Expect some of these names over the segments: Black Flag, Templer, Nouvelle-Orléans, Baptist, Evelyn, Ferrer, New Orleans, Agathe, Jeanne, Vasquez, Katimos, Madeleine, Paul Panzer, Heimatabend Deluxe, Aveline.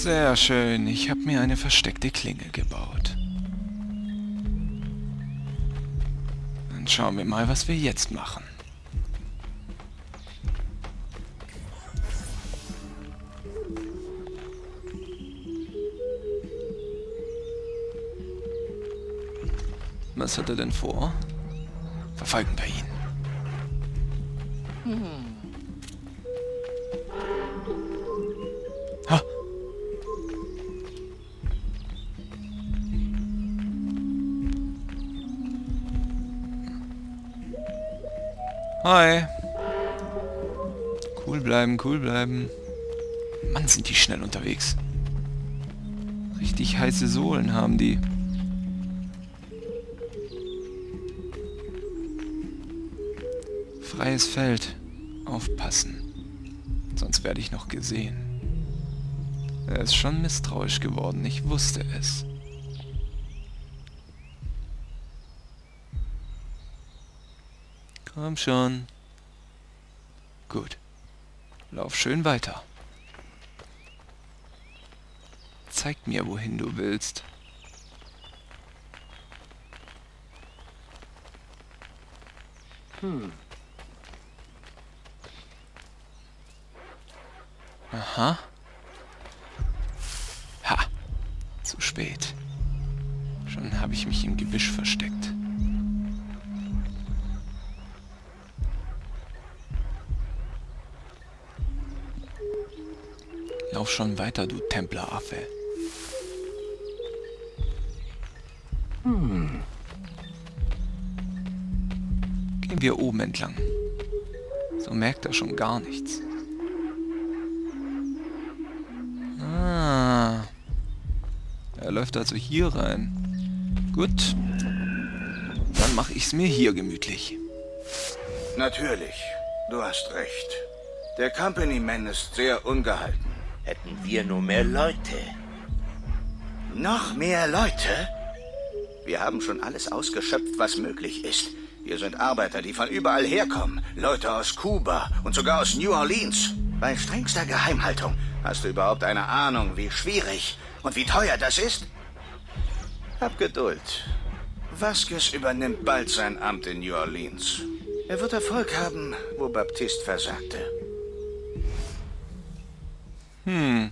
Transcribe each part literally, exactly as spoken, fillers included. Sehr schön, ich habe mir eine versteckte Klinge gebaut. Dann schauen wir mal, was wir jetzt machen. Was hat er denn vor? Verfolgen wir ihn. Hm. Hi. Cool bleiben, cool bleiben. Mann, sind die schnell unterwegs. Richtig heiße Sohlen haben die. Freies Feld. Aufpassen. Sonst werde ich noch gesehen. Er ist schon misstrauisch geworden. Ich wusste es. Komm schon. Gut. Lauf schön weiter. Zeig mir, wohin du willst. Hm. Aha. Ha. Zu spät. Schon habe ich mich im Gebüsch versteckt. Lauf schon weiter, du Templeraffe. Hm. Gehen wir oben entlang. So merkt er schon gar nichts. Ah. Er läuft also hier rein. Gut. Dann mache ich's mir hier gemütlich. Natürlich. Du hast recht. Der Company-Man ist sehr ungehalten. Hätten wir nur mehr Leute. Noch mehr Leute? Wir haben schon alles ausgeschöpft, was möglich ist. Wir sind Arbeiter, die von überall herkommen. Leute aus Kuba und sogar aus New Orleans. Bei strengster Geheimhaltung. Hast du überhaupt eine Ahnung, wie schwierig und wie teuer das ist? Hab Geduld. Vasquez übernimmt bald sein Amt in New Orleans. Er wird Erfolg haben, wo Baptist versagte. Hm.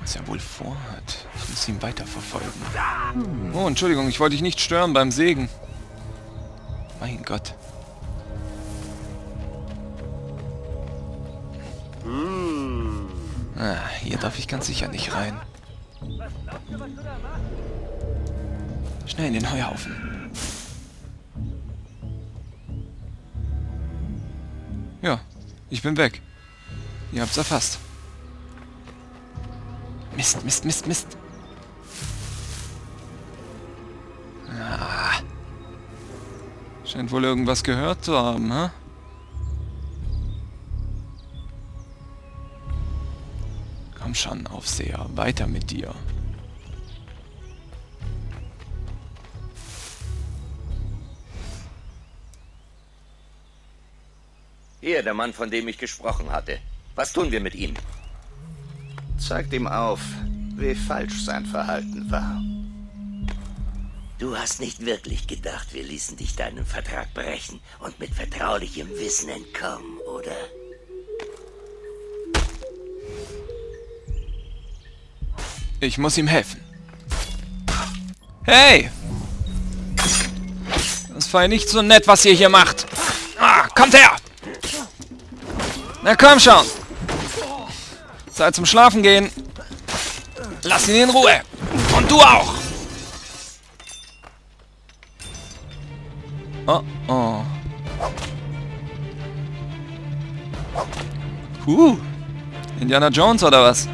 Was er wohl vorhat. Ich muss ihn weiterverfolgen. Hm. Oh, Entschuldigung, ich wollte dich nicht stören beim Sägen. Mein Gott. Hm. Ah, hier darf ich ganz sicher nicht rein. Schnell in den Heuhaufen. Ja, ich bin weg. Ihr habt's erfasst. Mist, Mist, Mist, Mist. Ah. Scheint wohl irgendwas gehört zu haben, hä? Komm schon, Aufseher, weiter mit dir. Hier, der Mann, von dem ich gesprochen hatte. Was tun wir mit ihm? Zeigt ihm auf, wie falsch sein Verhalten war. Du hast nicht wirklich gedacht, wir ließen dich deinen Vertrag brechen und mit vertraulichem Wissen entkommen, oder? Ich muss ihm helfen. Hey! Das war ja nicht so nett, was ihr hier macht. Ah, kommt her! Na komm schon! Zeit zum Schlafen gehen. Lass ihn in Ruhe. Und du auch. Oh, oh. Huh. Indiana Jones oder was?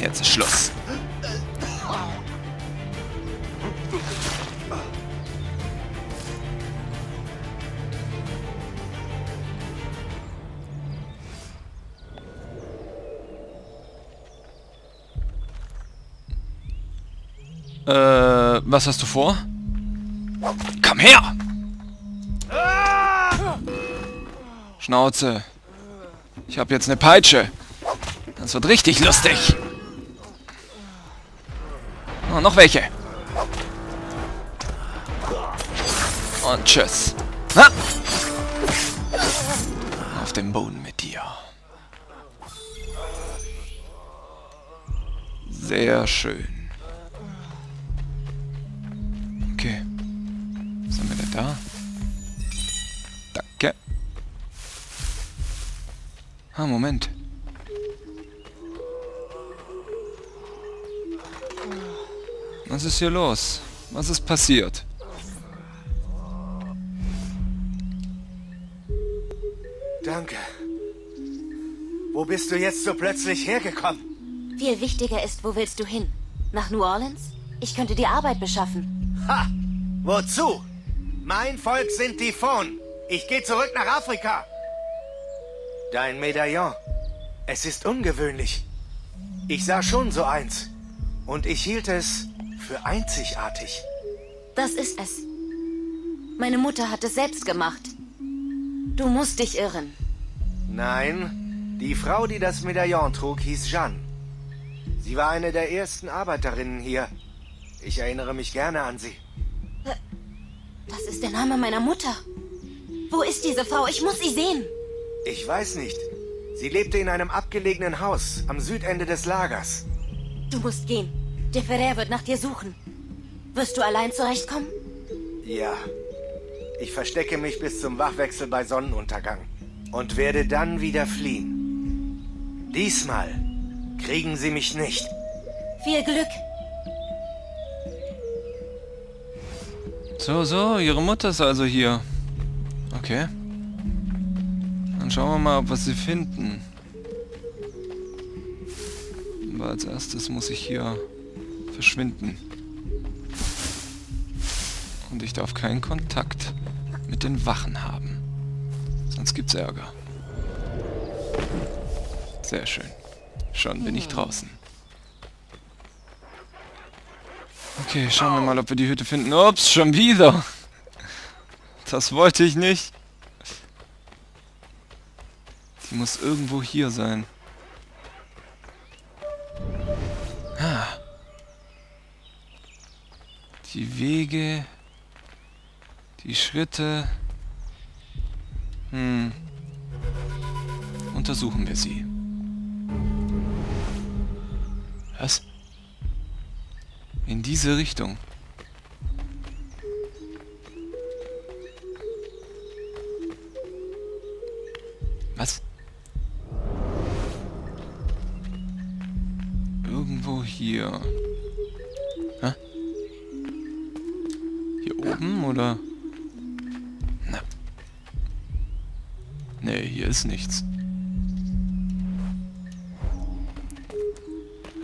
Jetzt ist Schluss. Äh, was hast du vor? Komm her! Schnauze. Ich habe jetzt eine Peitsche. Das wird richtig lustig. Oh, noch welche. Und tschüss. Ha! Auf dem Boden mit dir. Sehr schön. Okay. Was haben wir denn da? Danke. Ah, Moment. Was ist hier los? Was ist passiert? Danke. Wo bist du jetzt so plötzlich hergekommen? Viel wichtiger ist, wo willst du hin? Nach New Orleans? Ich könnte dir Arbeit beschaffen. Ha! Wozu? Mein Volk sind die Fon. Ich gehe zurück nach Afrika. Dein Medaillon. Es ist ungewöhnlich. Ich sah schon so eins. Und ich hielt es für einzigartig. Das ist es. Meine Mutter hat es selbst gemacht. Du musst dich irren. Nein, die Frau, die das Medaillon trug, hieß Jeanne. Sie war eine der ersten Arbeiterinnen hier. Ich erinnere mich gerne an sie. Das ist der Name meiner Mutter. Wo ist diese Frau? Ich muss sie sehen. Ich weiß nicht. Sie lebte in einem abgelegenen Haus am Südende des Lagers. Du musst gehen. Der Ferrer wird nach dir suchen. Wirst du allein zurechtkommen? Ja. Ich verstecke mich bis zum Wachwechsel bei Sonnenuntergang und werde dann wieder fliehen. Diesmal kriegen sie mich nicht. Viel Glück. So, so, ihre Mutter ist also hier. Okay. Dann schauen wir mal, ob wir sie finden. Aber als erstes muss ich hier verschwinden. Und ich darf keinen Kontakt mit den Wachen haben. Sonst gibt's Ärger. Sehr schön. Schon bin ich draußen. Okay, schauen wir mal, ob wir die Hütte finden. Ups, schon wieder. Das wollte ich nicht. Die muss irgendwo hier sein. Ah. Die Wege... Die Schritte... Hm... Untersuchen wir sie. Was? In diese Richtung. Was? Irgendwo hier... Hä? Hier oben, oder... Nee, hier ist nichts.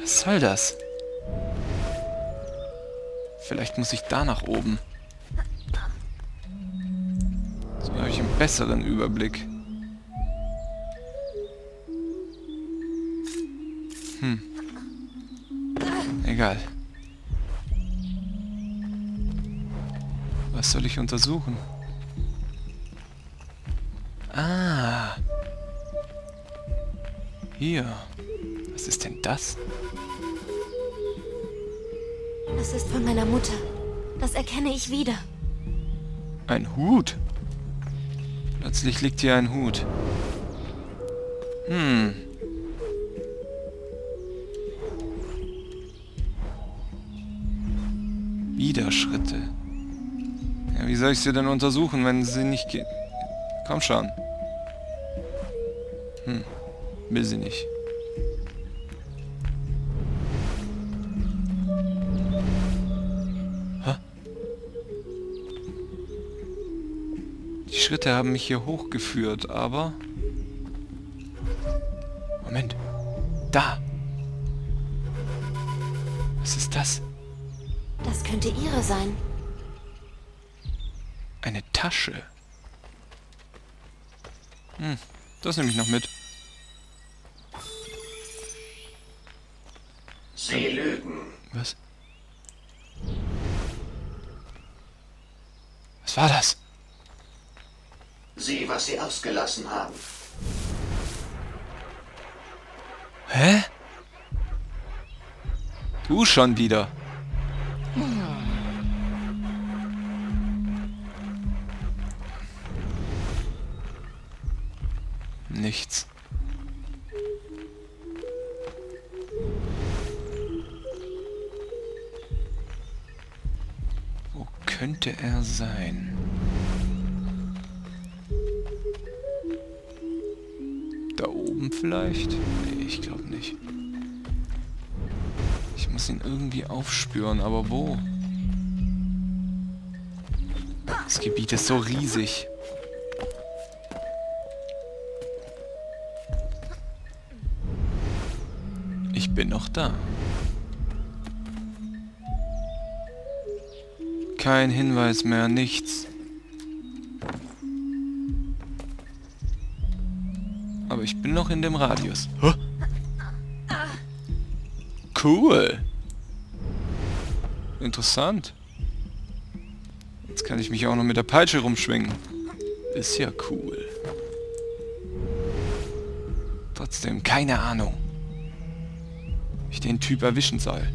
Was soll das? Vielleicht muss ich da nach oben. So habe ich einen besseren Überblick. Hm. Egal. Was soll ich untersuchen? Ah. Hier. Was ist denn das? Das ist von meiner Mutter. Das erkenne ich wieder. Ein Hut? Plötzlich liegt hier ein Hut. Hm. Wieder Schritte. Ja, wie soll ich sie denn untersuchen, wenn sie nicht geht? Komm schon. Hm. Will sie nicht. Hä? Die Schritte haben mich hier hochgeführt, aber... Moment. Da! Was ist das? Das könnte ihre sein. Eine Tasche. Hm, das nehme ich noch mit. Sie lügen. Was? Was war das? Sieh, was sie ausgelassen haben. Hä? Du schon wieder. Nichts. Wo könnte er sein? Da oben vielleicht? Nee, ich glaube nicht. Ich muss ihn irgendwie aufspüren, aber wo? Das Gebiet ist so riesig. Ich bin noch da. Kein Hinweis mehr, nichts. Aber ich bin noch in dem Radius. Huh? Cool. Interessant. Jetzt kann ich mich auch noch mit der Peitsche rumschwingen. Ist ja cool. Trotzdem keine Ahnung, wie ich den Typ erwischen soll.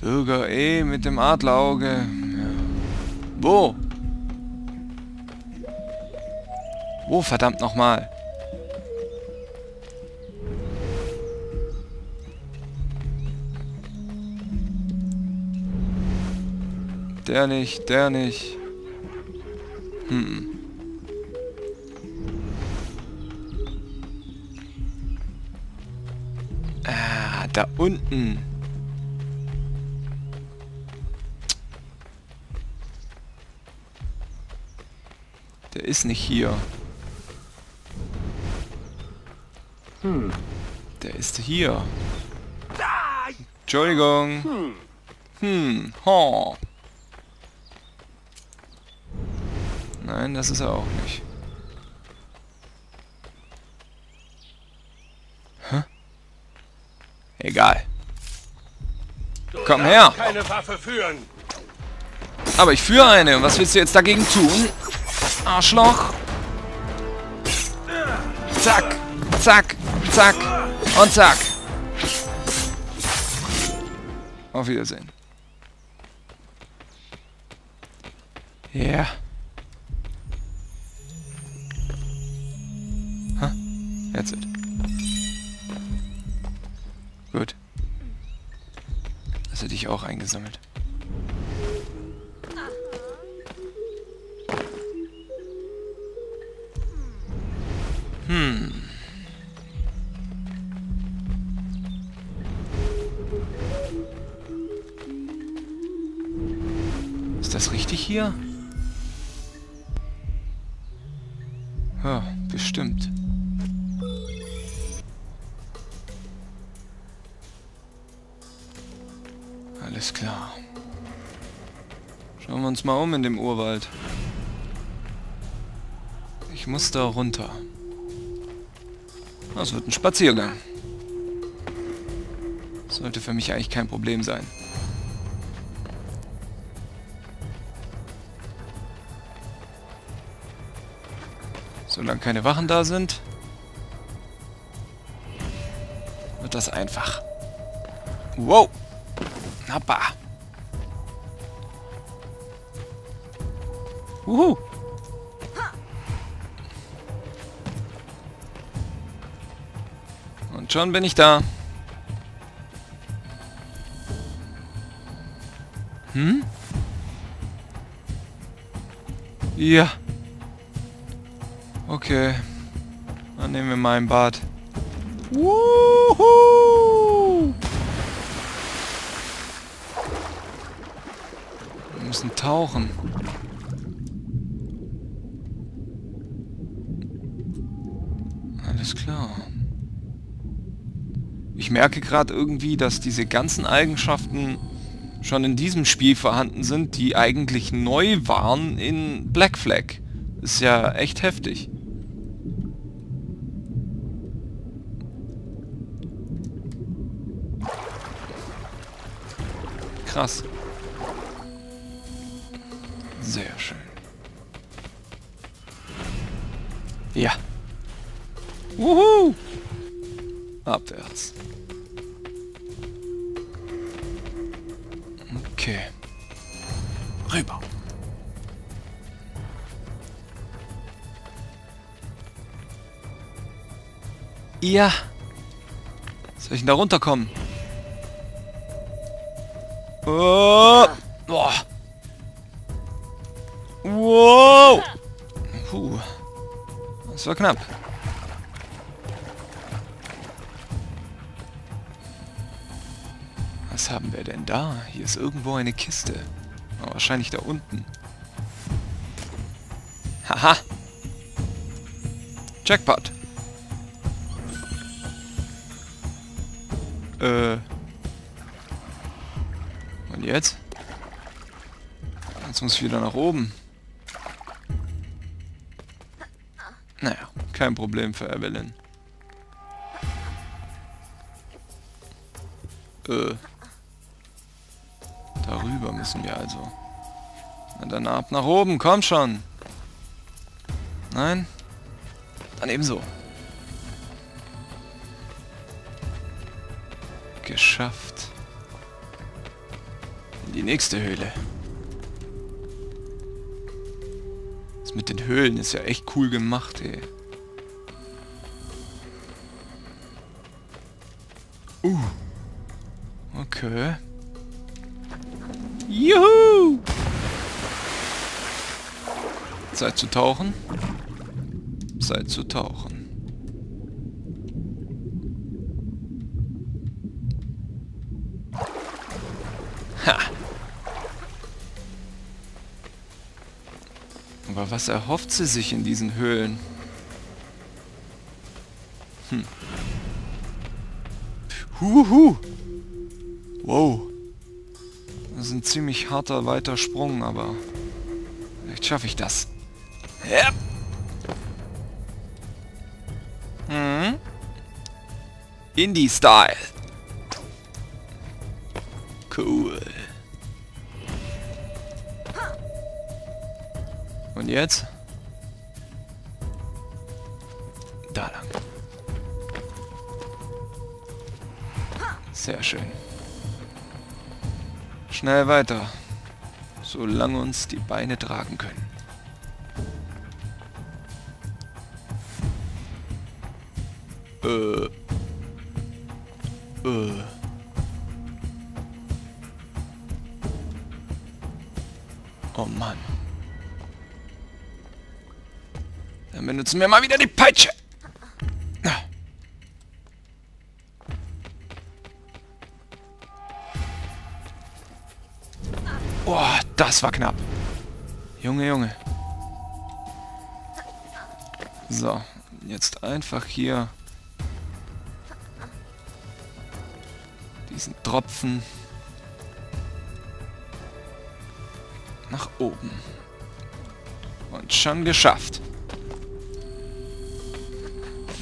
Bürger E mit dem Adlerauge. Ja. Wo? Wo, verdammt nochmal? Der nicht, der nicht. Hm. Ah, da unten. Der ist nicht hier. Hm. Der ist hier. Entschuldigung. Hm, ho. Nein, das ist er auch nicht. Hä? Egal. Komm her! Keine Waffe führen. Aber ich führe eine. Was willst du jetzt dagegen tun? Arschloch. Zack, zack, zack und zack. Auf Wiedersehen. Ja. Yeah. That's it. Gut. Hast du dich auch eingesammelt? Hm. Ist das richtig hier? Ja, bestimmt. Alles klar. Schauen wir uns mal um in dem Urwald. Ich muss da runter. Das wird ein Spaziergang. Sollte für mich eigentlich kein Problem sein. Solange keine Wachen da sind, wird das einfach. Wow! Hoppa! Wuhu! Und schon bin ich da. Hm? Ja. Okay. Dann nehmen wir mal ein Bad. Wuhu! Wir müssen tauchen. Alles klar. Ich merke gerade irgendwie, dass diese ganzen Eigenschaften schon in diesem Spiel vorhanden sind, die eigentlich neu waren in Black Flag. Ist ja echt heftig. Krass. Sehr schön. Ja. Wuhu! Abwärts. Okay. Rüber. Ja. Soll ich denn da runterkommen? Oh. Oh. Wow. Puh. Das war knapp. Was haben wir denn da? Hier ist irgendwo eine Kiste. Oh, wahrscheinlich da unten. Haha. Jackpot. Äh. Und jetzt? Jetzt muss ich wieder nach oben. Naja, kein Problem für Evelyn. Äh. Darüber müssen wir also. Na dann ab nach oben, komm schon! Nein? Dann ebenso. Geschafft. In die nächste Höhle. Das mit den Höhlen ist ja echt cool gemacht, ey. Uh. Okay. Juhu! Zeit zu tauchen. Zeit zu tauchen. Ha! Aber was erhofft sie sich in diesen Höhlen? Hm. Huhu! Wow! Das ist ein ziemlich harter, weiter Sprung, aber vielleicht schaffe ich das. Ja. Hm. Indie-Style. Cool. Und jetzt? Da lang. Sehr schön. Schnell weiter, solange uns die Beine tragen können. Äh. Äh. Oh Mann. Dann benutzen wir mal wieder die Peitsche. Boah, das war knapp. Junge, Junge. So, jetzt einfach hier diesen Tropfen nach oben. Und schon geschafft.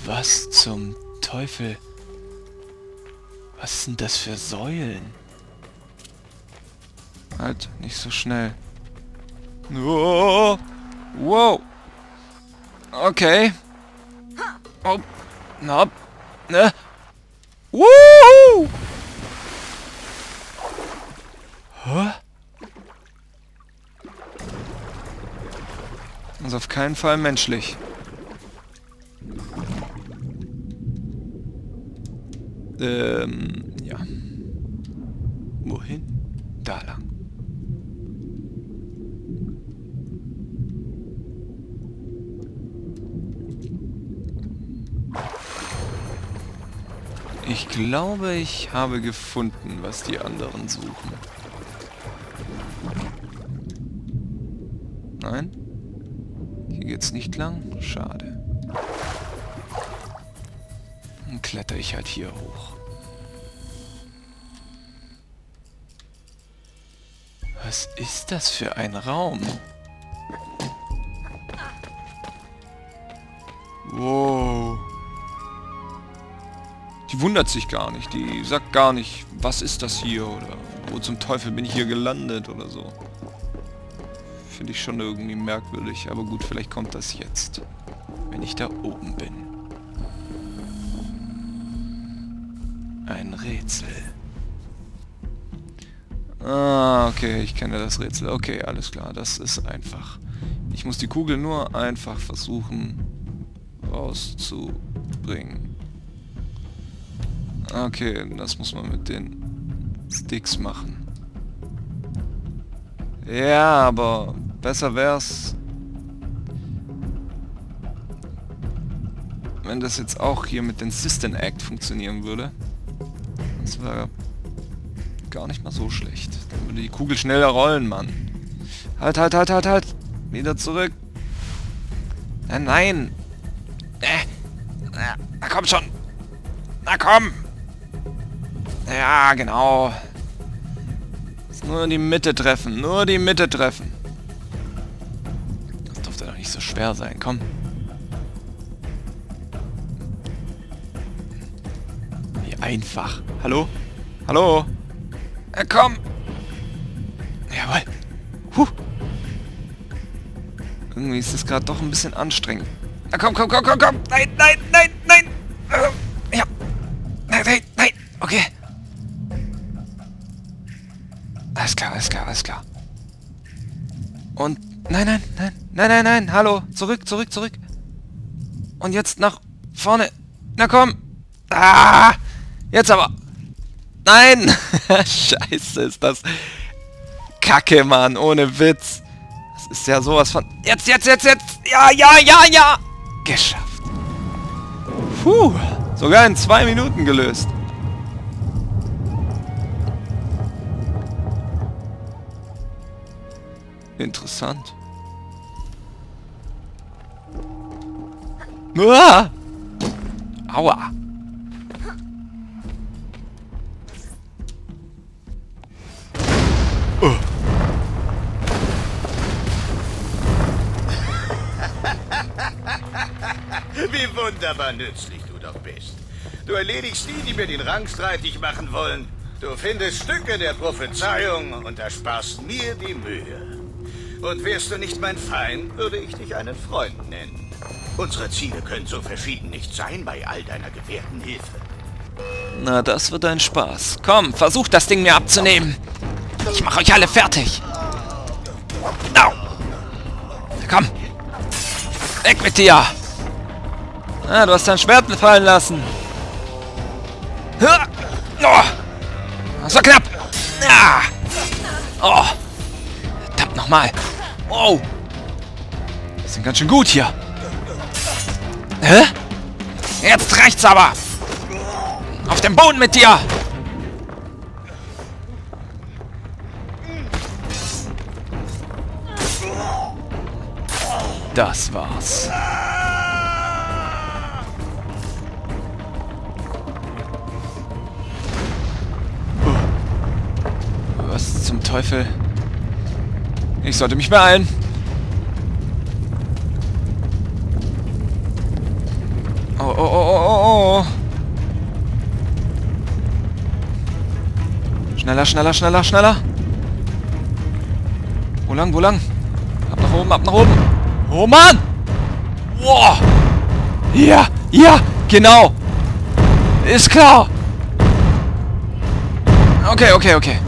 Was zum Teufel? Was sind das für Säulen? Halt, nicht so schnell. Oh, wow. Okay. Oh, na, ne? Wuhu! Huh? Das ist auf keinen Fall menschlich. Ähm, ja. Wohin? Da lang. Ich glaube, ich habe gefunden, was die anderen suchen. Nein? Hier geht's nicht lang? Schade. Dann kletter ich halt hier hoch. Was ist das für ein Raum? Wow. Die wundert sich gar nicht, die sagt gar nicht, was ist das hier oder wo zum Teufel bin ich hier gelandet oder so. Finde ich schon irgendwie merkwürdig, aber gut, vielleicht kommt das jetzt. wenn ich da oben bin. Ein Rätsel. Ah, okay, ich kenne das Rätsel. Okay, alles klar, das ist einfach. Ich muss die Kugel nur einfach versuchen rauszubringen. Okay, das muss man mit den Sticks machen. Ja, aber besser wär's, wenn das jetzt auch hier mit dem System Act funktionieren würde. Das wäre gar nicht mal so schlecht. Dann würde die Kugel schneller rollen, Mann. Halt, halt, halt, halt, halt! Wieder zurück! Na, nein! Äh. Na komm schon! Na komm! Ja, genau! Nur die Mitte treffen, nur die Mitte treffen! Das dürfte doch nicht so schwer sein, komm! Wie einfach! Hallo? Hallo? Na komm! Jawohl! Huh! Irgendwie ist das gerade doch ein bisschen anstrengend. Na komm, komm, komm, komm, komm! Nein, nein, nein, nein! Ja! Nein, nein, nein! Okay! Alles klar, alles klar, alles klar. Und... Nein, nein, nein! Nein, nein, nein! Hallo! Zurück, zurück, zurück! Und jetzt nach vorne! Na komm! Ah! Jetzt aber! Nein! Scheiße, ist das... Kacke, Mann! Ohne Witz! Das ist ja sowas von... Jetzt, jetzt, jetzt, jetzt! Ja, ja, ja, ja! Geschafft! Puh! Sogar in zwei Minuten gelöst! Interessant. Uah! Aua! Uh. Wie wunderbar nützlich du doch bist. Du erledigst die, die mir den Rang streitig machen wollen. Du findest Stücke der Prophezeiung und ersparst mir die Mühe. Und wärst du nicht mein Feind, würde ich dich einen Freund nennen. Unsere Ziele können so verschieden nicht sein bei all deiner gewährten Hilfe. Na, das wird ein Spaß. Komm, versuch das Ding mir abzunehmen. Ich mach euch alle fertig. Au. Komm. Weg mit dir. Ah, du hast dein Schwert fallen lassen. Das war knapp. Oh. Verdammt nochmal. Wow! Die sind ganz schön gut hier. Hä? Jetzt reicht's aber! Auf dem Boden mit dir! Das war's. Was zum Teufel? Ich sollte mich beeilen. Oh, oh, oh, oh, oh, oh. Schneller, schneller, schneller, schneller. Wo lang, wo lang? Ab nach oben, ab nach oben. Oh, Mann! Wow. Ja, ja, genau. Ist klar. Okay, okay, okay.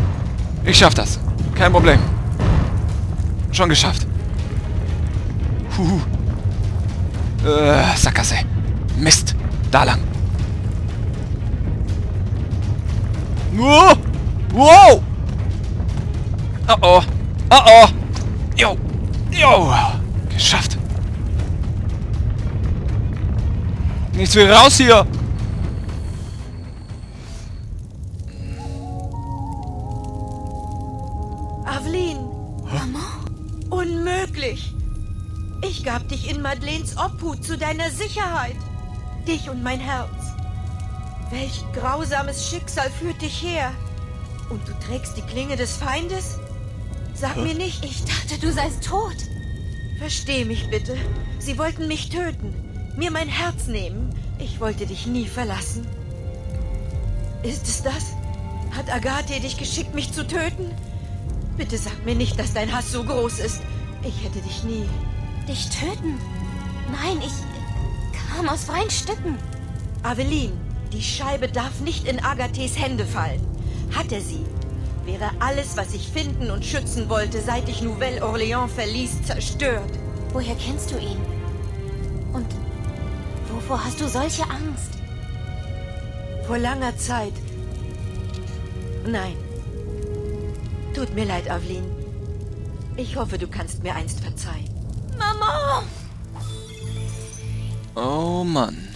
Ich schaff das. Kein Problem. Schon geschafft. Huhu. Äh, Sackgasse. Mist. Da lang. Wow. Wow. Oh oh. Oh oh. Jo. Jo. Geschafft. Nichts will raus hier. Ich gab dich in Madeleines Obhut zu deiner Sicherheit. Dich und mein Herz. Welch grausames Schicksal führt dich her. Und du trägst die Klinge des Feindes? Sag mir nicht, ich dachte, du seist tot. Versteh mich bitte. Sie wollten mich töten. Mir mein Herz nehmen. Ich wollte dich nie verlassen. Ist es das? Hat Agathe dich geschickt, mich zu töten? Bitte sag mir nicht, dass dein Hass so groß ist. Ich hätte dich nie... Dich töten? Nein, ich... kamen aus freien Stücken. Aveline, die Scheibe darf nicht in Agathes Hände fallen. Hat er sie, wäre alles, was ich finden und schützen wollte, seit ich Nouvelle-Orléans verließ, zerstört. Woher kennst du ihn? Und wovor hast du solche Angst? Vor langer Zeit. Nein. Tut mir leid, Aveline. Ich hoffe, du kannst mir einst verzeihen. Mama! Oh Mann.